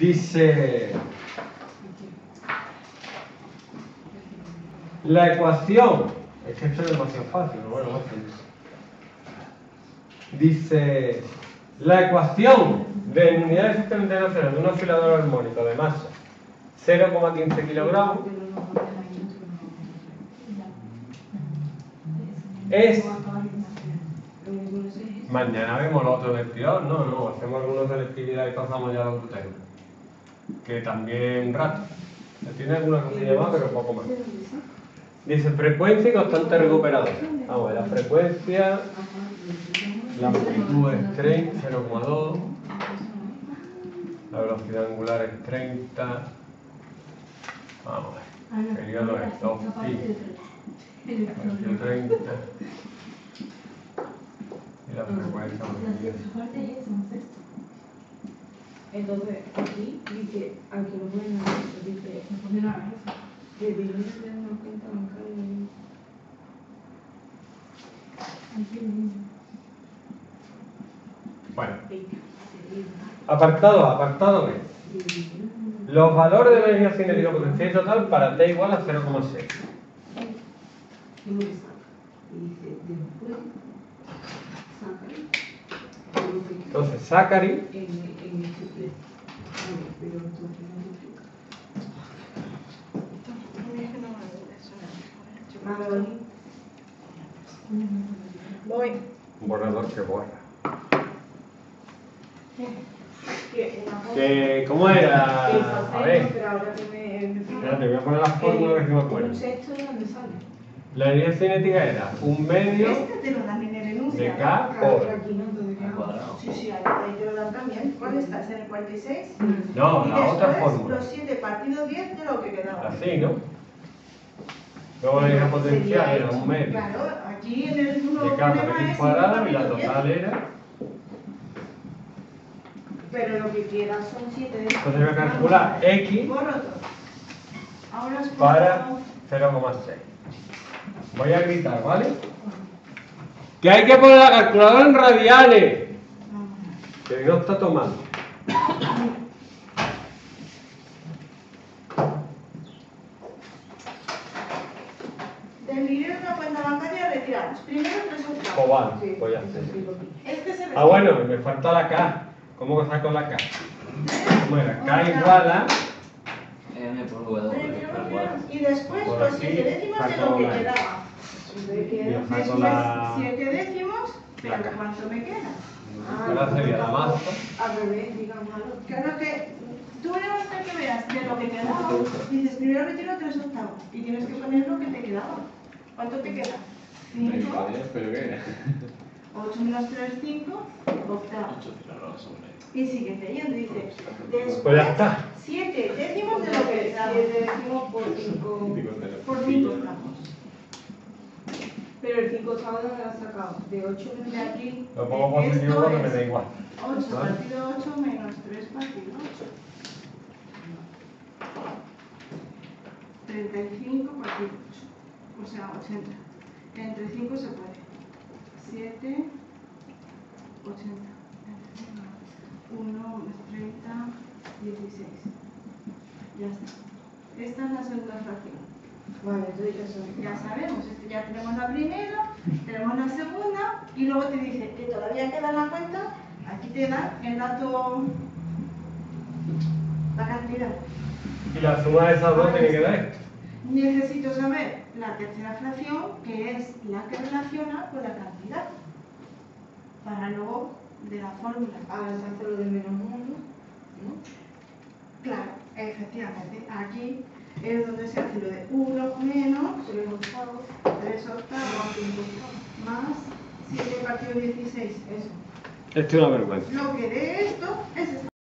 Dice, la ecuación, es que esto es demasiado fácil, pero bueno, dice, la ecuación de unidad del sistema internacional de un oscilador armónico de masa 0,15 kilogramos es... Mañana vemos los otros vestidos, no, hacemos algunos de selectividad y pasamos ya a los ruteros. Que también rato. Tiene alguna cosilla más, pero poco más. Dice frecuencia y constante recuperadora. Vamos a ver, la frecuencia, la amplitud es 0,2, la velocidad angular es 30. Vamos a ver, el periodo es 2pi, 30. Y la frecuencia entonces aquí dice, aunque lo pueden hacer, dice, que debemos tener cuenta bancaria de... Bueno, apartado B. Los valores de la energía cinética potencial total para T igual a 0,6. Entonces, Zachary voy. Un borrador que borra. Que, ¿cómo era? A ver. Espérate, voy a poner las fórmulas que se me acuerdan. La energía cinética era 1/2 de K por... Sí, ahora te lo dan también. ¿Cuál estás? ¿En el 46? No, la otra fórmula. Los 7 partidos 10 de lo que quedaba. Así, ¿no? Luego la energía potencial era 1/2. Claro, aquí en el 1 de cada raíz cuadrada y la total era. Pero lo que quieras son 7. Entonces voy a calcular x para 0,6. Voy a gritar, ¿vale? Que hay que poner la calculadora en radianes. Que no está tomando. Del dinero de una cuenta bancaria retiramos. Primero resultados. O vale, sí, voy a hacer. Bueno, me falta la K. ¿Cómo saco la K? Bueno, K igual a... M por V2. Y después los 7 décimos de lo que quedaba. Después 7 décimos, pero ¿cuánto me queda? ¿Cuál sería la masa? Al revés, digamos. Claro que tú le vas a hacer que veas de lo que quedaba, dices primero retiro 3/8 y tienes que poner lo que te quedaba. ¿Cuánto te queda? 5. ¿Pero qué? 8 menos 3, 5. Octavo. Y sigues leyendo, dice. Después 7 décimos de lo que quedaba. 7 décimos por 5. Por 5 octavos. Pero el 5 octavos no lo has sacado. De 8 de aquí. Lo pongo positivo porque me da igual. 8 partido 8 menos 3 partido 8. 35 partido 8. O sea, 80. Entre 5 se puede. 7, 80. Entre 1, 30, 16. Ya está. Esta es la segunda fracción. Bueno, entonces ya sabemos, ya tenemos la primera, tenemos la segunda y luego te dice que todavía queda en la cuenta, aquí te da el dato, la cantidad. Y la suma de esas dos tiene que dar esto. Necesito saber la tercera fracción, que es la que relaciona con la cantidad, para luego de la fórmula. Ahora se hace lo de -1, ¿no? Claro, efectivamente, aquí... es donde se hace lo de 1 menos 3/8 más 7 partido 16, eso. Esto es una vergüenza. Lo que de esto es...